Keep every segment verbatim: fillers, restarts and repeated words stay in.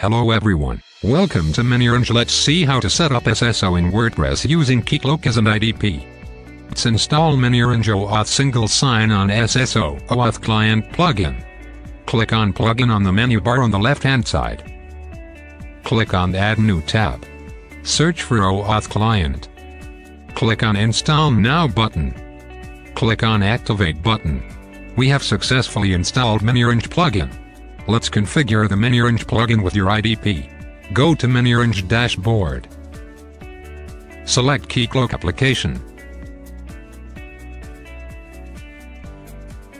Hello everyone, welcome to miniOrange. Let's see how to set up S S O in WordPress using Keycloak as an I D P. Let's install miniOrange OAuth Single Sign-On S S O OAuth Client Plugin. Click on Plugin on the menu bar on the left-hand side. Click on Add New tab. Search for OAuth Client. Click on Install Now button. Click on Activate button. We have successfully installed miniOrange plugin. Let's configure the miniOrange plugin with your I D P. Go to miniOrange dashboard. Select Keycloak application.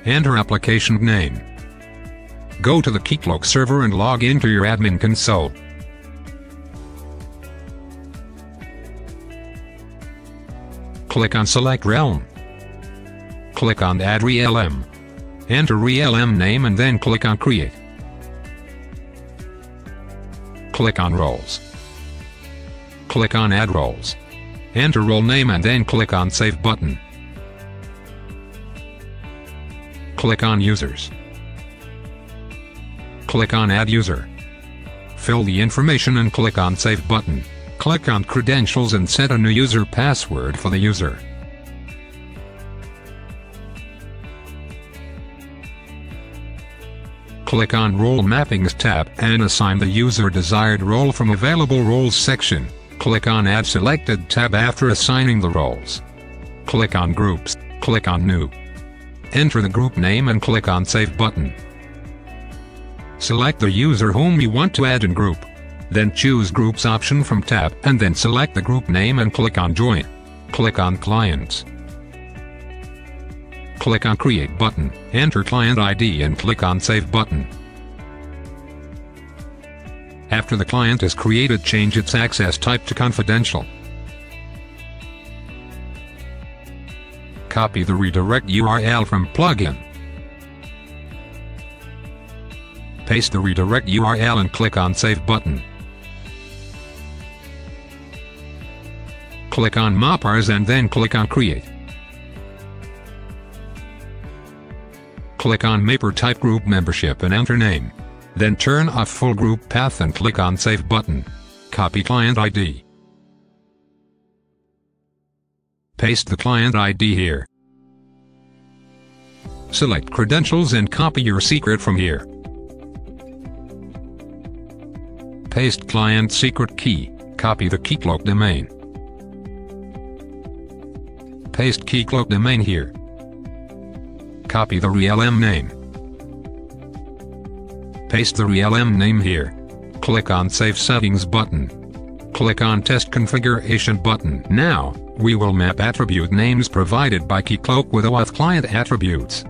Enter application name. Go to the Keycloak server and log into your admin console. Click on Select Realm. Click on Add ReLM. Enter ReLM name and then click on Create. Click on Roles. Click on Add Roles. Enter role name and then click on Save button. Click on Users. Click on Add User. Fill the information and click on Save button. Click on Credentials and set a new user password for the user. Click on Role Mappings tab and assign the user desired role from Available Roles section. Click on Add Selected tab after assigning the roles. Click on Groups, click on New. Enter the group name and click on Save button. Select the user whom you want to add in group. Then choose Groups option from tab and then select the group name and click on Join. Click on Clients. Click on Create button, enter client I D and click on Save button. After the client is created, change its access type to confidential. Copy the redirect U R L from plugin. Paste the redirect U R L and click on Save button. Click on Mappers and then click on Create. Click on Mapper type group membership and enter name. Then turn off full group path and click on Save button. Copy client I D. Paste the client I D here. Select credentials and copy your secret from here. Paste client secret key, copy the Keycloak domain. Paste Keycloak domain here. Copy the ReLM name. Paste the ReLM name here. Click on Save Settings button. Click on Test Configuration button. Now, we will map attribute names provided by Keycloak with OAuth client attributes.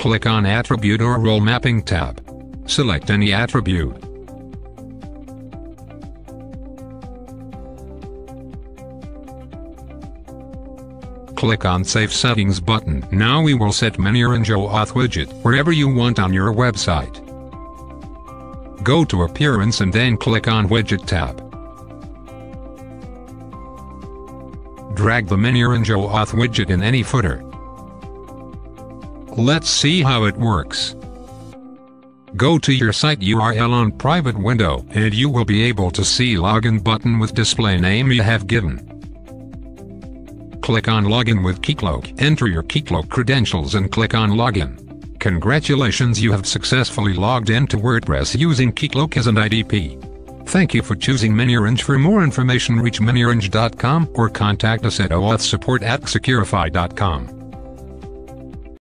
Click on Attribute or Role Mapping tab. Select any attribute. Click on Save Settings button. Now we will set miniOrange OAuth widget wherever you want on your website. Go to Appearance and then click on Widget tab. Drag the miniOrange OAuth widget in any footer. Let's see how it works. Go to your site U R L on private window and you will be able to see login button with display name you have given. Click on Login with Keycloak. Enter your Keycloak credentials and click on Login. Congratulations, you have successfully logged into WordPress using Keycloak as an I D P. Thank you for choosing miniOrange. For more information, reach miniOrange dot com or contact us at oauth support at securify dot com.